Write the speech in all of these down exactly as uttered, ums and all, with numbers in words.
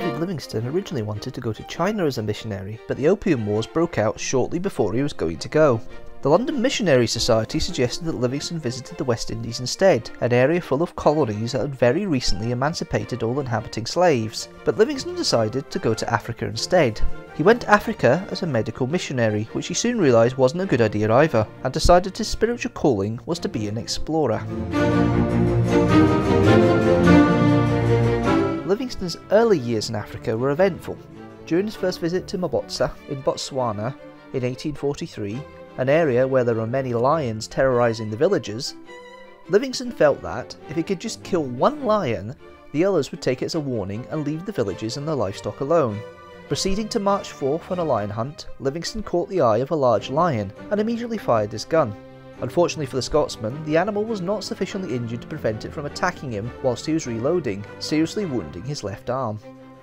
David Livingstone originally wanted to go to China as a missionary, but the Opium Wars broke out shortly before he was going to go. The London Missionary Society suggested that Livingstone visited the West Indies instead, an area full of colonies that had very recently emancipated all inhabiting slaves, but Livingstone decided to go to Africa instead. He went to Africa as a medical missionary, which he soon realised wasn't a good idea either, and decided his spiritual calling was to be an explorer. Livingstone's early years in Africa were eventful. During his first visit to Mabotsa in Botswana in eighteen forty-three, an area where there are many lions terrorising the villagers, Livingstone felt that, if he could just kill one lion, the others would take it as a warning and leave the villagers and their livestock alone. Proceeding to March fourth on a lion hunt, Livingstone caught the eye of a large lion and immediately fired his gun. Unfortunately for the Scotsman, the animal was not sufficiently injured to prevent it from attacking him whilst he was reloading, seriously wounding his left arm.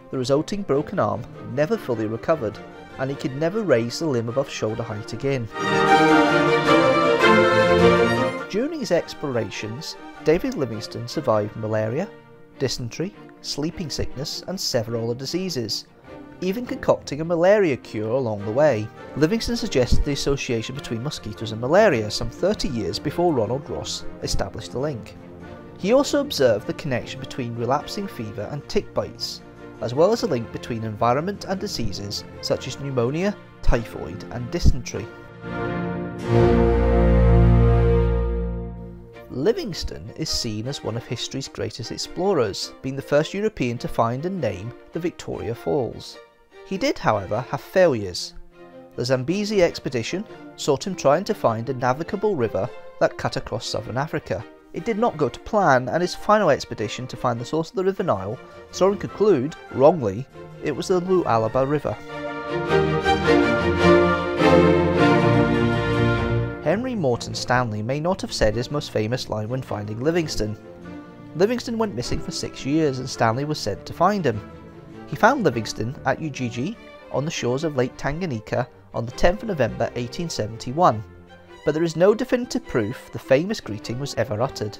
The resulting broken arm never fully recovered, and he could never raise the limb above shoulder height again. During his explorations, David Livingstone survived malaria, dysentery, sleeping sickness and several other diseases, even concocting a malaria cure along the way. Livingstone suggested the association between mosquitoes and malaria some thirty years before Ronald Ross established the link. He also observed the connection between relapsing fever and tick bites, as well as a link between environment and diseases such as pneumonia, typhoid and dysentery. Livingstone is seen as one of history's greatest explorers, being the first European to find and name the Victoria Falls. He did, however, have failures. The Zambezi expedition sought him trying to find a navigable river that cut across southern Africa. It did not go to plan, and his final expedition to find the source of the River Nile saw him conclude, wrongly, it was the Lualaba River. Henry Morton Stanley may not have said his most famous line when finding Livingstone. Livingstone went missing for six years and Stanley was sent to find him. He found Livingstone at Ujiji on the shores of Lake Tanganyika on the tenth of November eighteen seventy-one. But there is no definitive proof the famous greeting was ever uttered.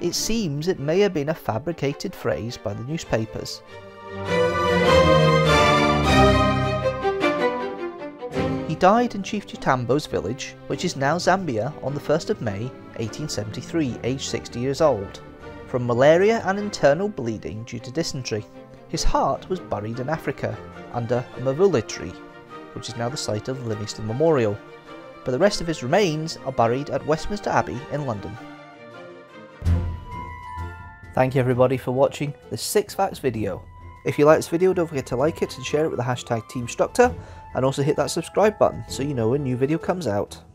It seems it may have been a fabricated phrase by the newspapers. He died in Chief Chitambo's village, which is now Zambia, on the first of May eighteen seventy-three, aged sixty years old, from malaria and internal bleeding due to dysentery. His heart was buried in Africa, under a marula tree, which is now the site of the Livingstone Memorial, but the rest of his remains are buried at Westminster Abbey in London. Thank you everybody for watching this six facts video. If you like this video, don't forget to like it and share it with the hashtag TeamStructor, and also hit that subscribe button so you know when a new video comes out.